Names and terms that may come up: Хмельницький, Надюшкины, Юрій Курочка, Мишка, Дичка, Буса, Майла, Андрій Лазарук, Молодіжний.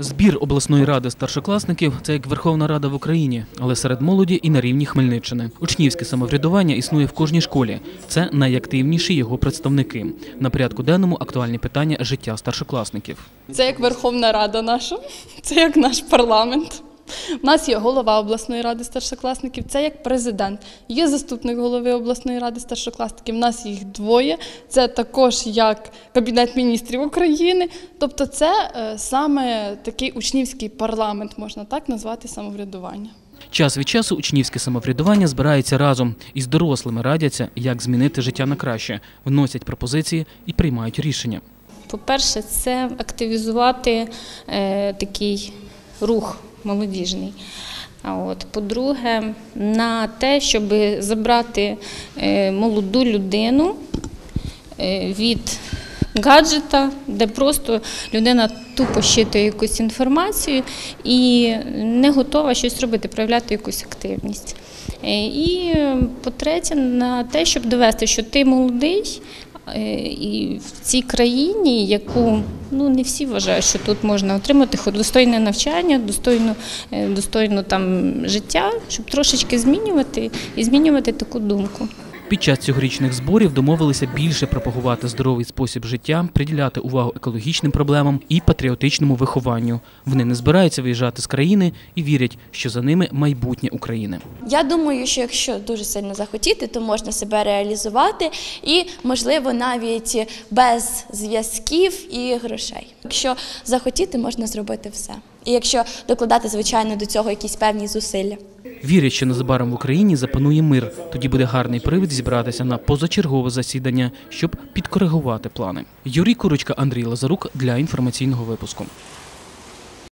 Збір обласної ради старшокласників – це як Верховна Рада в Україні, але серед молоді і на рівні Хмельниччини. Учнівське самоврядування існує в кожній школі. Це найактивніші його представники. На порядку денному актуальні питання життя старшокласників. Це як Верховна Рада наша, це як наш парламент. У нас є голова обласної ради старшокласників, це як президент. Є заступник голови обласної ради старшокласників, у нас їх двоє. Це також як Кабінет міністрів України. Тобто це саме такий учнівський парламент, можна так назвати, самоврядування. Час від часу учнівське самоврядування збирається разом. Із дорослими радяться, як змінити життя на краще, вносять пропозиції і приймають рішення. По-перше, це активізувати такий рух молодіжний. По-друге, на те, щоб забрати молоду людину від гаджета, де просто людина тупо щитує якусь інформацію і не готова щось робити, проявляти якусь активність. І по-третє, на те, щоб довести, що ти молодий, і в цій країні, яку не всі вважають, що тут можна отримати достойне навчання, достойне життя, щоб трошечки змінювати і змінювати таку думку. Під час цьогорічних зборів домовилися більше пропагувати здоровий спосіб життя, приділяти увагу екологічним проблемам і патріотичному вихованню. Вони не збираються виїжджати з країни і вірять, що за ними майбутнє України. Я думаю, що якщо дуже сильно захотіти, то можна себе реалізувати і, можливо, навіть без зв'язків і грошей. Якщо захотіти, можна зробити все. І якщо докладати, звичайно, до цього якісь певні зусилля. Вірять, що незабаром в Україні запанує мир. Тоді буде гарний привід зібратися на позачергове засідання, щоб підкоригувати плани. Юрій Курочка, Андрій Лазарук для інформаційного випуску.